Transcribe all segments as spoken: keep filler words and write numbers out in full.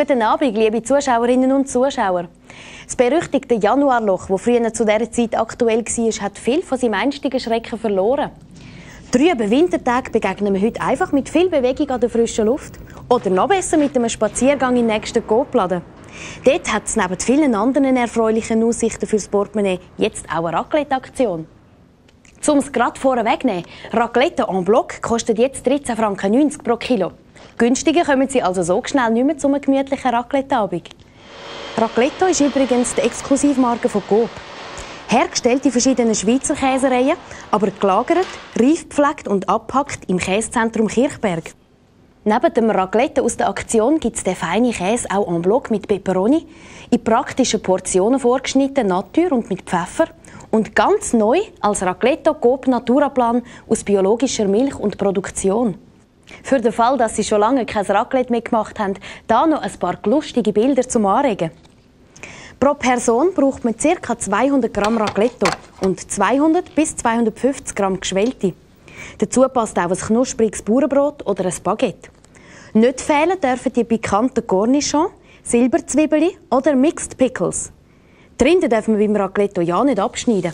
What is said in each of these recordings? Guten Abend, liebe Zuschauerinnen und Zuschauer. Das berüchtigte Januarloch, das früher zu dieser Zeit aktuell war, hat viel von seinem einstigen Schrecken verloren. Trüben Wintertag begegnen wir heute einfach mit viel Bewegung an der frischen Luft. Oder noch besser mit einem Spaziergang im nächsten Coop-Laden. Dort hat es neben vielen anderen erfreulichen Aussichten fürs Portemonnaie jetzt auch eine Raclette-Aktion. Um es gerade vorwegzunehmen, Raclette en bloc kostet jetzt dreizehn Franken neunzig pro Kilo. Günstiger kommen sie also so schnell nicht mehr zu einem gemütlichen Raclette-Abend. Raclette ist übrigens die Exklusivmarke von Coop. Hergestellt in verschiedenen Schweizer Käsereien, aber gelagert, reif gepflegt und abgepackt im Käsezentrum Kirchberg. Neben dem Raclette aus der Aktion gibt es den feinen Käse auch en bloc mit Peperoni, in praktischen Portionen vorgeschnitten, Natur und mit Pfeffer. Und ganz neu als Raclette Coop Naturaplan aus biologischer Milch und Produktion. Für den Fall, dass Sie schon lange kein Raclette mehr gemacht haben, da noch ein paar lustige Bilder zum Anregen. Pro Person braucht man ca. zweihundert Gramm Raclette und zweihundert bis zweihundertfünfzig Gramm geschwellte. Dazu passt auch ein knuspriges Bauernbrot oder ein Baguette. Nicht fehlen dürfen die pikanten Cornichons, Silberzwiebeln oder Mixed Pickles. Die Rinde darf man beim Raclette ja nicht abschneiden.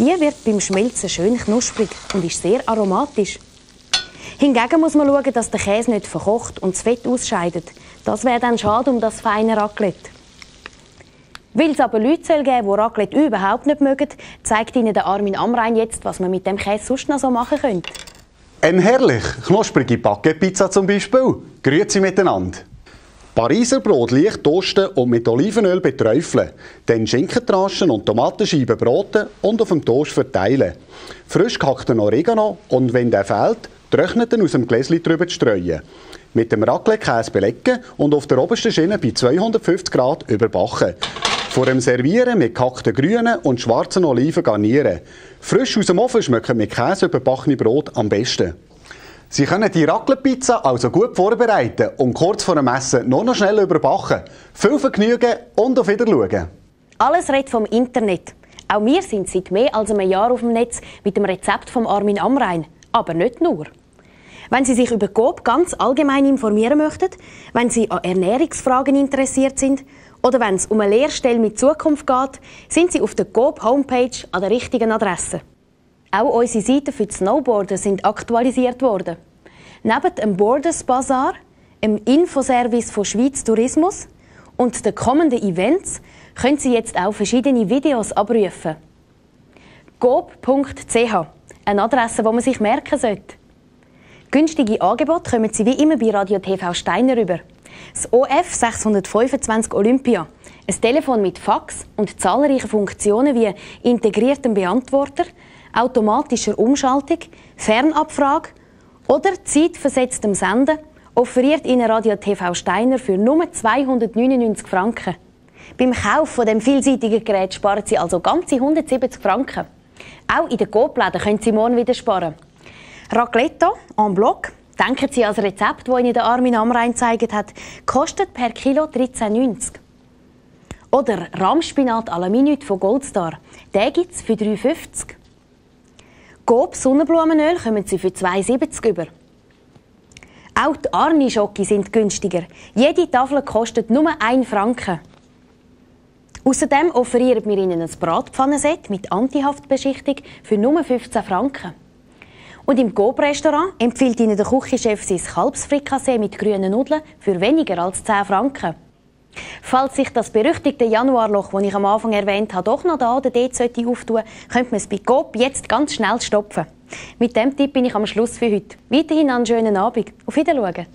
Die wird beim Schmelzen schön knusprig und ist sehr aromatisch. Hingegen muss man schauen, dass der Käse nicht verkocht und das Fett ausscheidet. Das wäre dann schade um das feine Raclette. Weil es aber Leute geben soll, die Raclette überhaupt nicht mögen, zeigt Ihnen der Armin Amrein jetzt, was man mit dem Käse sonst noch so machen könnte. Eine herrlich knusprige Baguette-Pizza zum Beispiel. Grüezi miteinander. Pariser Brot leicht toasten und mit Olivenöl beträufeln. Dann Schinkentraschen und Tomatenscheiben braten und auf dem Toast verteilen. Frisch gehackten Oregano und wenn der fehlt, trockneten aus dem Gläschen drüber streuen. Mit dem Raclette-Käse belegen und auf der obersten Schiene bei zweihundertfünfzig Grad überbacken. Vor dem Servieren mit gehackten grünen und schwarzen Oliven garnieren. Frisch aus dem Ofen schmecken mit Käse überbackene Brot am besten. Sie können die Raclette-Pizza also gut vorbereiten und kurz vor dem Essen noch, noch schnell überbacken. Viel Vergnügen und auf Wiedersehen. Alles redet vom Internet. Auch wir sind seit mehr als einem Jahr auf dem Netz mit dem Rezept von Armin Amrein. Aber nicht nur. Wenn Sie sich über G O B ganz allgemein informieren möchten, wenn Sie an Ernährungsfragen interessiert sind oder wenn es um eine Lehrstelle mit Zukunft geht, sind Sie auf der G O B-Homepage an der richtigen Adresse. Auch unsere Seiten für die Snowboarder sind aktualisiert worden. Neben dem Borders Bazaar, dem Infoservice von Schweiz Tourismus und den kommenden Events können Sie jetzt auch verschiedene Videos abrufen. G O B punkt C H, eine Adresse, die man sich merken sollte. Günstige Angebote kommen Sie wie immer bei Radio T V Steiner rüber. Das O F sechshundertfünfundzwanzig Olympia, ein Telefon mit Fax und zahlreichen Funktionen wie integriertem Beantworter, automatischer Umschaltung, Fernabfrage oder zeitversetztem Senden, offeriert Ihnen Radio T V Steiner für nur zweihundertneunundneunzig Franken. Beim Kauf von dem vielseitigen Gerät sparen Sie also ganze hundertsiebzig Franken. Auch in den Coop-Läden können Sie morgen wieder sparen. Raclette en bloc, denken Sie als Rezept, das Ihnen Armin Amrein gezeigt hat, kostet per Kilo dreizehn neunzig. Oder Rahmspinat à la Minute von Goldstar, den gibt es für drei fünfzig. G O B Sonnenblumenöl kommen Sie für zwei siebzig über. Auch die Arni-Gnocchi sind günstiger. Jede Tafel kostet nur einen Franken. Außerdem offerieren wir Ihnen ein Bratpfannenset mit Antihaftbeschichtung für nur fünfzehn Franken. Und im G O B-Restaurant empfiehlt Ihnen der Küchenchef sein Kalbsfrikassee mit grünen Nudeln für weniger als zehn Franken. Falls sich das berüchtigte Januarloch, das ich am Anfang erwähnt habe, doch noch da oder dort auftun, könnte man es bei G O B jetzt ganz schnell stopfen. Mit diesem Tipp bin ich am Schluss für heute. Weiterhin einen schönen Abend. Auf Wiedersehen.